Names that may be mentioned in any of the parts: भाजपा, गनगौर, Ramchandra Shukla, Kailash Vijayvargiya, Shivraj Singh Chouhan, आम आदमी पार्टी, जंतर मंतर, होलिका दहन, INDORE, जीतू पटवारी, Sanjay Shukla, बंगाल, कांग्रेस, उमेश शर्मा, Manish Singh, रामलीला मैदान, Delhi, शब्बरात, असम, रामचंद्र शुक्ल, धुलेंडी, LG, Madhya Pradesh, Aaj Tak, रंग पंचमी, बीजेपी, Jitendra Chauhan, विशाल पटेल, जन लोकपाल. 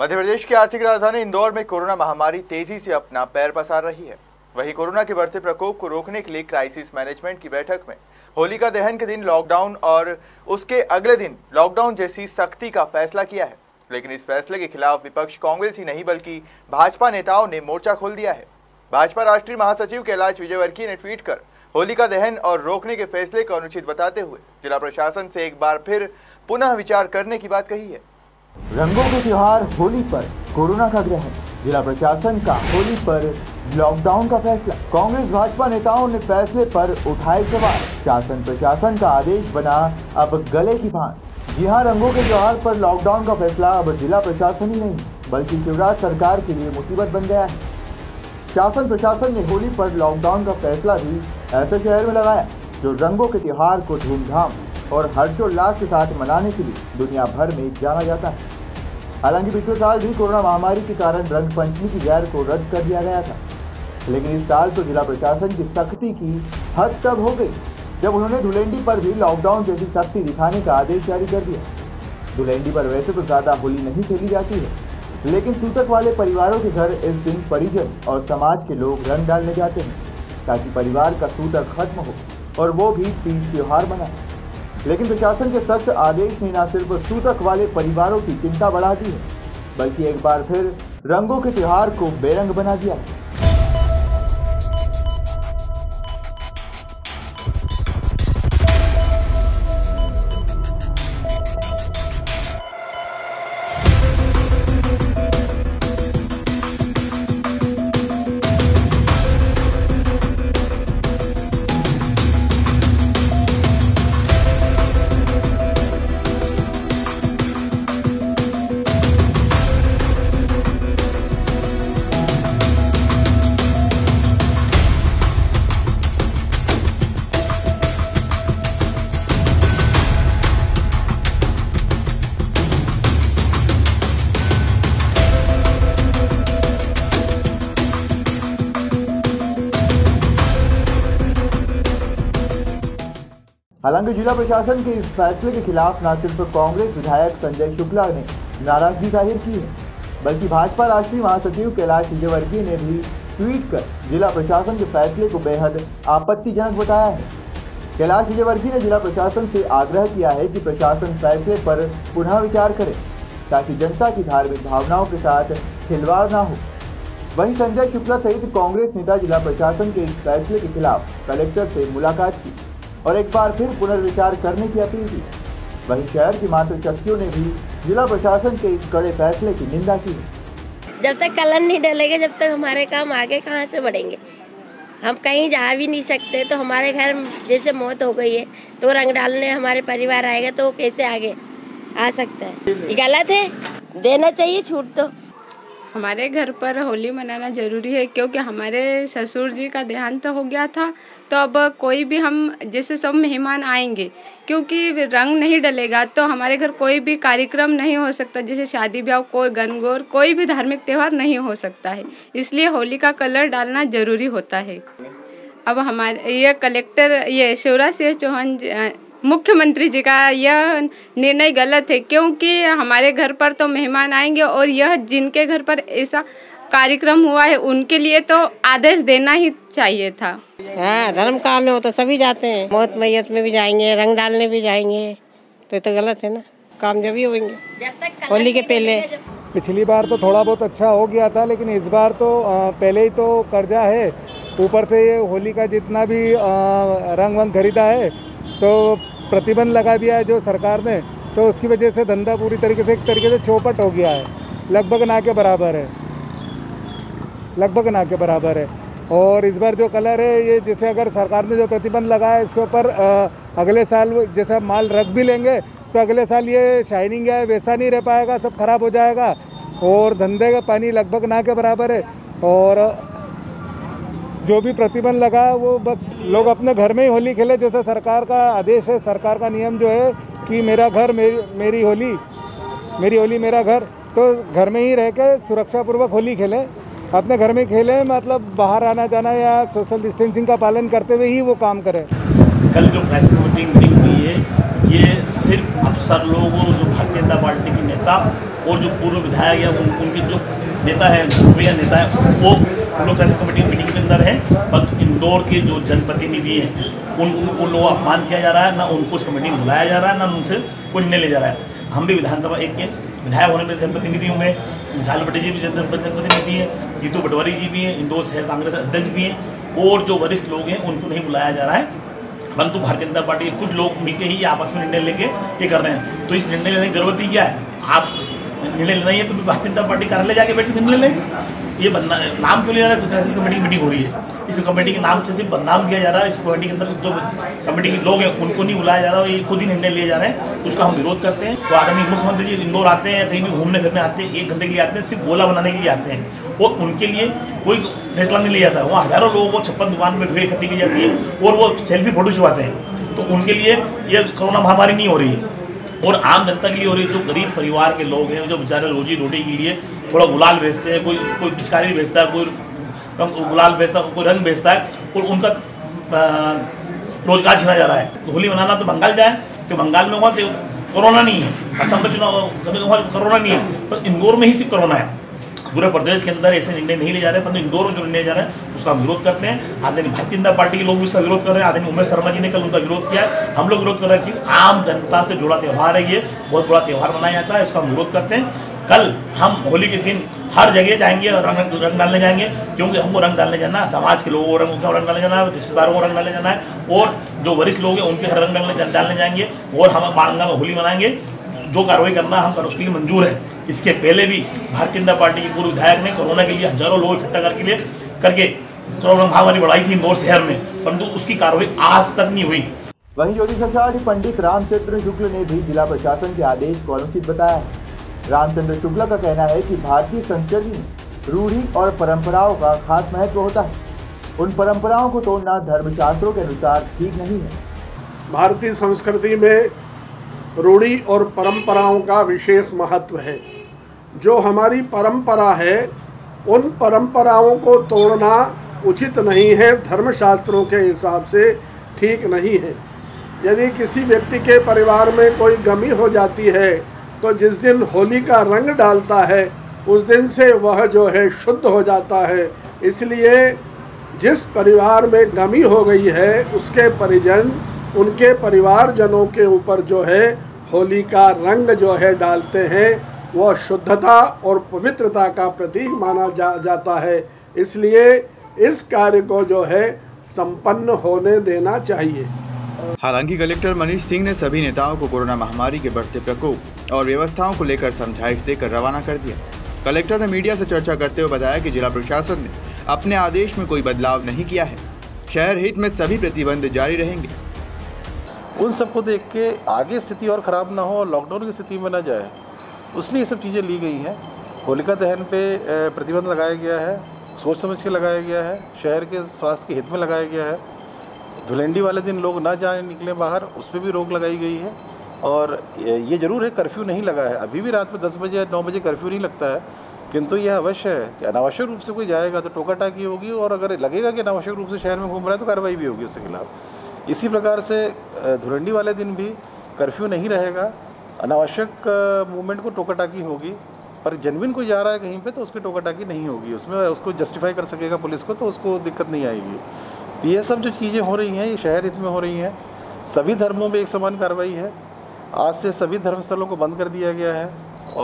मध्य प्रदेश की आर्थिक राजधानी इंदौर में कोरोना महामारी तेजी से अपना पैर पसार रही है। वहीं कोरोना के बढ़ते प्रकोप को रोकने के लिए क्राइसिस मैनेजमेंट की बैठक में होलिका दहन के दिन लॉकडाउन और उसके अगले दिन लॉकडाउन जैसी सख्ती का फैसला किया है, लेकिन इस फैसले के खिलाफ विपक्ष कांग्रेस ही नहीं बल्कि भाजपा नेताओं ने मोर्चा खोल दिया है। भाजपा राष्ट्रीय महासचिव कैलाश विजयवर्गीय ने ट्वीट कर होलिका दहन और रोकने के फैसले को अनुचित बताते हुए जिला प्रशासन से एक बार फिर पुनः विचार करने की बात कही है। रंगों के त्योहार होली पर कोरोना का ग्रहण, जिला प्रशासन का होली पर लॉकडाउन का फैसला, कांग्रेस भाजपा नेताओं ने फैसले पर उठाए सवाल। शासन प्रशासन का आदेश बना अब गले की फांस। जी हां, रंगों के त्योहार पर लॉकडाउन का फैसला अब जिला प्रशासन ही नहीं बल्कि शिवराज सरकार के लिए मुसीबत बन गया है। शासन प्रशासन ने होली पर लॉकडाउन का फैसला भी ऐसे शहर में लगाया जो रंगों के त्योहार को धूमधाम और हर्षोल्लास के साथ मनाने के लिए दुनिया भर में जाना जाता है। हालांकि पिछले साल भी कोरोना महामारी के कारण रंग पंचमी की गैर को रद्द कर दिया गया था, लेकिन इस साल तो जिला प्रशासन की सख्ती की हद तब हो गई जब उन्होंने धुलेंडी पर भी लॉकडाउन जैसी सख्ती दिखाने का आदेश जारी कर दिया। धुलेंडी पर वैसे तो ज़्यादा होली नहीं खेली जाती है, लेकिन सूतक वाले परिवारों के घर इस दिन परिजन और समाज के लोग रंग डालने जाते हैं ताकि परिवार का सूतक खत्म हो और वो भी तीज त्यौहार मनाए। लेकिन प्रशासन के सख्त आदेश ने न सिर्फ सूतक वाले परिवारों की चिंता बढ़ा दी है बल्कि एक बार फिर रंगों के त्यौहार को बेरंग बना दिया है। हालांकि जिला प्रशासन के इस फैसले के खिलाफ न सिर्फ कांग्रेस विधायक संजय शुक्ला ने नाराजगी जाहिर की है बल्कि भाजपा राष्ट्रीय महासचिव कैलाश विजयवर्गीय ने भी ट्वीट कर जिला प्रशासन के फैसले को बेहद आपत्तिजनक बताया है। कैलाश विजयवर्गीय ने जिला प्रशासन से आग्रह किया है कि प्रशासन फैसले पर पुनः विचार करे ताकि जनता की धार्मिक भावनाओं के साथ खिलवाड़ ना हो। वहीं संजय शुक्ला सहित कांग्रेस नेता जिला प्रशासन के इस फैसले के खिलाफ कलेक्टर से मुलाकात की और एक बार फिर पुनर्विचार करने की अपील की। वहीं शहर की मातृशक्तियों ने भी जिला प्रशासन के इस कड़े फैसले की निंदा की। जब तक कलम नहीं डलेगा जब तक हमारे काम आगे कहाँ से बढ़ेंगे। हम कहीं जा भी नहीं सकते, तो हमारे घर जैसे मौत हो गई है तो रंग डालने हमारे परिवार आएगा तो कैसे आगे आ सकता है। ये गलत है, देना चाहिए छूट। तो हमारे घर पर होली मनाना ज़रूरी है क्योंकि हमारे ससुर जी का देहांत तो हो गया था, तो अब कोई भी हम जैसे सब मेहमान आएंगे क्योंकि रंग नहीं डलेगा तो हमारे घर कोई भी कार्यक्रम नहीं हो सकता, जैसे शादी ब्याह, कोई गनगौर, कोई भी धार्मिक त्यौहार नहीं हो सकता है। इसलिए होली का कलर डालना ज़रूरी होता है। अब हमारे ये कलेक्टर ये शिवराज सिंह चौहान मुख्यमंत्री जी का यह निर्णय गलत है क्योंकि हमारे घर पर तो मेहमान आएंगे और यह जिनके घर पर ऐसा कार्यक्रम हुआ है उनके लिए तो आदेश देना ही चाहिए था। हाँ, धर्म काम में हो तो सभी जाते हैं, मौत मैयत में भी जाएंगे, रंग डालने भी जाएंगे, तो ये तो गलत है ना। काम जब ही होंगे होली के पहले। पिछली बार तो थोड़ा बहुत अच्छा हो गया था, लेकिन इस बार तो पहले ही तो कर्जा है, ऊपर से ये होली का जितना भी रंग वंग खरीदा है तो प्रतिबंध लगा दिया है जो सरकार ने, तो उसकी वजह से धंधा पूरी तरीके से एक तरीके से चौपट हो गया है, लगभग ना के बराबर है, लगभग ना के बराबर है। और इस बार जो कलर है ये जैसे अगर सरकार ने जो प्रतिबंध लगाया है इसके ऊपर अगले साल जैसा माल रख भी लेंगे तो अगले साल ये शाइनिंग है वैसा नहीं रह पाएगा, सब खराब हो जाएगा और धंधे का पानी लगभग ना के बराबर है। और जो भी प्रतिबंध लगा वो बस लोग अपने घर में ही होली खेले, जैसे सरकार का आदेश है, सरकार का नियम जो है कि मेरा घर मेरी होली, मेरी होली मेरा घर, तो घर में ही रह कर सुरक्षापूर्वक होली खेलें, अपने घर में खेलें, मतलब बाहर आना जाना या सोशल डिस्टेंसिंग का पालन करते हुए ही वो काम करें। कल जो प्रेस मीटिंग हुई है ये सिर्फ अफसर लोगों, जो भारतीय जनता पार्टी के नेता और जो पूर्व विधायक या उनके जो नेता है वो लोग प्रेस कमेटी मीटिंग के अंदर है, पर इंदौर के जो जनप्रतिनिधि हैं उन लोगों का अपमान किया जा रहा है, ना उनको इस कमेटी में बुलाया जा रहा है, ना उनसे कोई निर्णय ले जा रहा है। हम भी विधानसभा एक के विधायक होने पर जनप्रतिनिधि होंगे, विशाल पटेल जी भी जनप्रतिनिधि है, जीतू पटवारी जी भी हैं, इंदौर शहर कांग्रेस अध्यक्ष भी हैं, और जो वरिष्ठ लोग हैं उनको नहीं बुलाया जा रहा है, परंतु भारतीय जनता पार्टी के कुछ लोग मिलकर ही आपस में निर्णय लेके ये कर रहे हैं। तो इस निर्णय लेने की जरूरत ही क्या है? आप निर्णय लेना है तो भारतीय जनता पार्टी कार्यालय जाके बैठ के निर्णय लें। ये बंदा नाम क्यों लिया जा रहा है? इस कमेटी की मीटिंग हो रही है, इस कमेटी के नाम से सिर्फ बदनाम किया जा रहा है। इस कमेटी के अंदर जो कमेटी के लोग हैं उनको नहीं बुलाया जा रहा है, ये खुद ही निर्णय लिए जा रहे हैं, उसका हम विरोध करते हैं। तो आगामी मुख्यमंत्री जी इंदौर आते हैं, कहीं भी घूमने फिरने आते हैं, एक घंटे के लिए आते हैं, सिर्फ गोला बनाने के लिए आते हैं, और उनके लिए कोई फैसला नहीं लिया जाता। वहाँ हजारों लोगों को 56 दुकान में भीड़ इकट्ठी की जाती है और वो सेल्फी फोटो छुपाते हैं। तो उनके लिए ये कोरोना महामारी नहीं हो रही है और आम जनता के लिए हो रही है। जो गरीब परिवार के लोग हैं, जो बेचारे रोजी रोटी के लिए थोड़ा गुलाल बेचते हैं, कोई पिचकारी बेचता है, कोई गुलाल बेचता है, कोई रंग बेचता है, और उनका रोजगार छीना जा रहा है। तो होली मनाना तो बंगाल जाए, तो बंगाल में वहाँ से कोरोना नहीं है, असम में चुनाव वहाँ कोरोना नहीं है, पर इंदौर में ही सिर्फ कोरोना है। पूरे प्रदेश के अंदर ऐसे निर्णय नहीं ले जा रहे हैं, परंतु इंदौर में जो निर्णय जा रहे हैं उसका हम विरोध करते हैं। आदरणीय भारतीय जनता पार्टी के लोग भी उसका विरोध कर रहे हैं, आदरणीय उमेश शर्मा जी ने कल उनका विरोध किया, हम लोग विरोध कर रहे हैं कि आम जनता से जुड़ा त्यौहार है, ये बहुत बड़ा त्यौहार मनाया जाता है, इसका हम विरोध करते हैं। कल हम होली के दिन हर जगह जाएंगे और रंग डालने जाएंगे, क्योंकि हमको रंग डालने जाना है, समाज के लोगों को रंग डालने जाना है, रिश्तेदारों को रंग डालने जाना है, और जो वरिष्ठ लोग हैं उनके रंग डालने जाएंगे, और हम माणगा में होली मनाएंगे। जो कार्रवाई करना हम उसके लिए मंजूर है। इसके पहले भी भारतीय जनता पार्टी के पूर्व विधायक ने कोरोना के लिए हजारों लोग इकट्ठा करके कोरोना महामारी बढ़ाई थी इंदौर शहर में, परंतु उसकी कार्रवाई आज तक नहीं हुई। वहीं ज्योतिष अखाड़े पंडित रामचंद्र शुक्ल ने भी जिला प्रशासन के आदेश को अनुचित बताया है। रामचंद्र शुक्ला का कहना है कि भारतीय संस्कृति में रूढ़ी और परंपराओं का खास महत्व होता है, उन परंपराओं को तोड़ना धर्मशास्त्रों के अनुसार ठीक नहीं है। भारतीय संस्कृति में रूढ़ी और परंपराओं का विशेष महत्व है। जो हमारी परंपरा है उन परंपराओं को तोड़ना उचित नहीं है, धर्मशास्त्रों के हिसाब से ठीक नहीं है। यदि किसी व्यक्ति के परिवार में कोई गमी हो जाती है तो जिस दिन होली का रंग डालता है उस दिन से वह जो है शुद्ध हो जाता है। इसलिए जिस परिवार में गमी हो गई है उसके परिजन उनके परिवारजनों के ऊपर जो है होली का रंग जो है डालते हैं, वह शुद्धता और पवित्रता का प्रतीक माना जाता है। इसलिए इस कार्य को जो है संपन्न होने देना चाहिए। हालांकि कलेक्टर मनीष सिंह ने सभी नेताओं को कोरोना महामारी के बढ़ते प्रकोप और व्यवस्थाओं को लेकर समझाइश देकर रवाना कर दिया। कलेक्टर ने मीडिया से चर्चा करते हुए बताया कि जिला प्रशासन ने अपने आदेश में कोई बदलाव नहीं किया है, शहर हित में सभी प्रतिबंध जारी रहेंगे। उन सबको देख के आगे स्थिति और ख़राब ना हो और लॉकडाउन की स्थिति में ना जाए, उसमें ये सब चीज़ें ली गई हैं। होलिका दहन पे प्रतिबंध लगाया गया है, सोच समझ के लगाया गया है, शहर के स्वास्थ्य के हित में लगाया गया है। धुलेंडी वाले दिन लोग ना जाने निकले बाहर, उस पर भी रोक लगाई गई है। और ये ज़रूर है कर्फ्यू नहीं लगा है, अभी भी रात में 10 बजे या 9 बजे कर्फ्यू नहीं लगता है, किंतु यह अवश्य है कि अनावश्यक रूप से कोई जाएगा तो टोकाटाकी होगी, और अगर लगेगा कि अनावश्यक रूप से शहर में घूम रहा है तो कार्रवाई भी होगी उसके खिलाफ। इसी प्रकार से धुरंडी वाले दिन भी कर्फ्यू नहीं रहेगा, अनावश्यक मूवमेंट को टोकाटाकी होगी, पर जेन्युइन को जा रहा है कहीं पे तो उसकी टोकाटाकी नहीं होगी, उसमें उसको जस्टिफाई कर सकेगा पुलिस को तो उसको दिक्कत नहीं आएगी। तो ये सब जो चीज़ें हो रही हैं ये शहर हित में हो रही हैं। सभी धर्मों में एक समान कार्रवाई है, आज से सभी धर्मस्थलों को बंद कर दिया गया है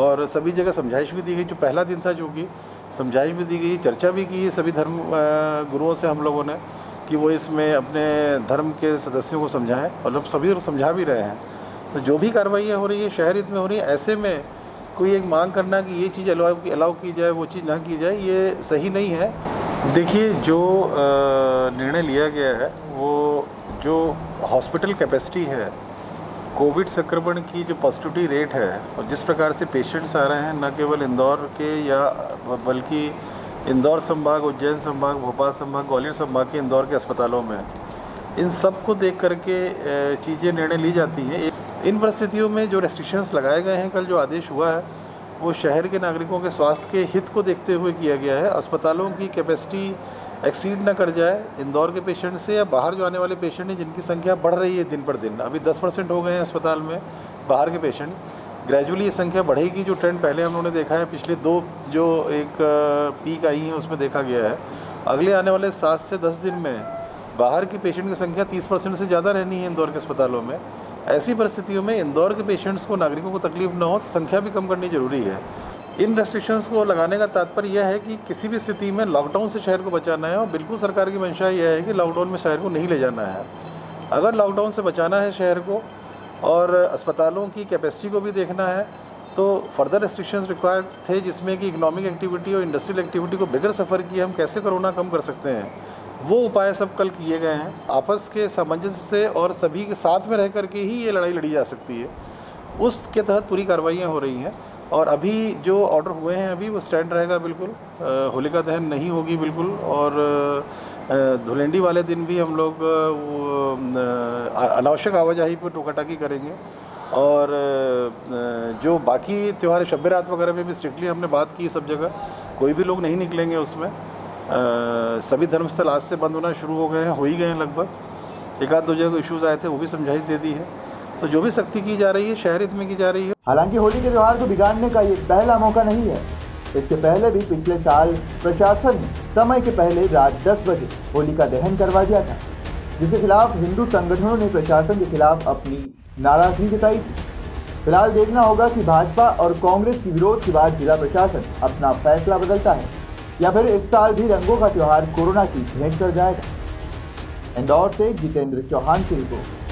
और सभी जगह समझाइश भी दी गई, जो पहला दिन था जो कि समझाइश भी दी गई, चर्चा भी की सभी धर्म गुरुओं से हम लोगों ने कि वो इसमें अपने धर्म के सदस्यों को समझाएं, और लोग सभी को समझा भी रहे हैं। तो जो भी कार्रवाइयाँ हो रही है शहर हित में हो रही है, ऐसे में कोई एक मांग करना कि ये चीज़ अलाउ की जाए वो चीज़ ना की जाए ये सही नहीं है। देखिए जो निर्णय लिया गया है वो जो हॉस्पिटल कैपेसिटी है, कोविड संक्रमण की जो पॉजिटिविटी रेट है और जिस प्रकार से पेशेंट्स आ रहे हैं न केवल इंदौर के या बल्कि इंदौर संभाग, उज्जैन संभाग, भोपाल संभाग, ग्वालियर संभाग के इंदौर के अस्पतालों में, इन सब को देख करके चीज़ें निर्णय ली जाती हैं। इन परिस्थितियों में जो रेस्ट्रिक्शंस लगाए गए हैं, कल जो आदेश हुआ है वो शहर के नागरिकों के स्वास्थ्य के हित को देखते हुए किया गया है। अस्पतालों की कैपेसिटी एक्सीड ना कर जाए इंदौर के पेशेंट से, या बाहर जो आने वाले पेशेंट हैं जिनकी संख्या बढ़ रही है दिन पर दिन, अभी 10% हो गए हैं अस्पताल में बाहर के पेशेंट्स, ग्रेजुअली ये संख्या बढ़ेगी। जो ट्रेंड पहले हम लोगों ने देखा है, पिछले दो जो एक पीक आई है उसमें देखा गया है। अगले आने वाले 7 से 10 दिन में बाहर के पेशेंट की संख्या 30% से ज़्यादा रहनी है इंदौर के अस्पतालों में। ऐसी परिस्थितियों में इंदौर के पेशेंट्स को, नागरिकों को तकलीफ ना हो, संख्या भी कम करनी जरूरी है। इन रेस्ट्रिक्शंस को लगाने का तात्पर्य यह है कि किसी भी स्थिति में लॉकडाउन से शहर को बचाना है, और बिल्कुल सरकार की मंशा यह है कि लॉकडाउन में शहर को नहीं ले जाना है। अगर लॉकडाउन से बचाना है शहर को और अस्पतालों की कैपेसिटी को भी देखना है, तो फर्दर रेस्ट्रिक्शंस रिक्वायर्ड थे, जिसमें कि इकोनॉमिक एक्टिविटी और इंडस्ट्रियल एक्टिविटी को बिगर सफ़र किए हम कैसे कोरोना कम कर सकते हैं, वो उपाय सब कल किए गए हैं। आपस के सामंजस्य से और सभी के साथ में रह करके ही ये लड़ाई लड़ी जा सकती है। उसके तहत पूरी कार्रवाइयाँ हो रही हैं, और अभी जो ऑर्डर हुए हैं अभी वो स्टैंड रहेगा बिल्कुल। होलिका दहन नहीं होगी बिल्कुल, और धुलेंडी वाले दिन भी हम लोग अनावश्यक आवाजाही पर टोकाटाकी करेंगे। और जो बाकी त्यौहार शब्बरात वगैरह में भी स्ट्रिक्टली हमने बात की, सब जगह कोई भी लोग नहीं निकलेंगे उसमें। सभी धर्मस्थल आज से बंद होना शुरू हो गए हैं, हो ही गए हैं लगभग। एक आध दो जगह इश्यूज़ आए थे, वो भी समझाइश दे दी है। तो जो भी सख्ती की जा रही है शहर हित में की जा रही है। हालांकि होली के त्यौहार को बिगाड़ने का ये पहला मौका नहीं है। इसके पहले भी पिछले साल प्रशासन ने समय के पहले रात 10 बजे होलिका दहन करवा दिया था, जिसके खिलाफ हिंदू संगठनों ने प्रशासन के खिलाफ अपनी नाराजगी जताई थी। फिलहाल देखना होगा कि भाजपा और कांग्रेस के विरोध के बाद जिला प्रशासन अपना फैसला बदलता है या फिर इस साल भी रंगों का त्यौहार कोरोना की भेंट चढ़ जाएगा। इंदौर से जितेंद्र चौहान की रिपोर्ट।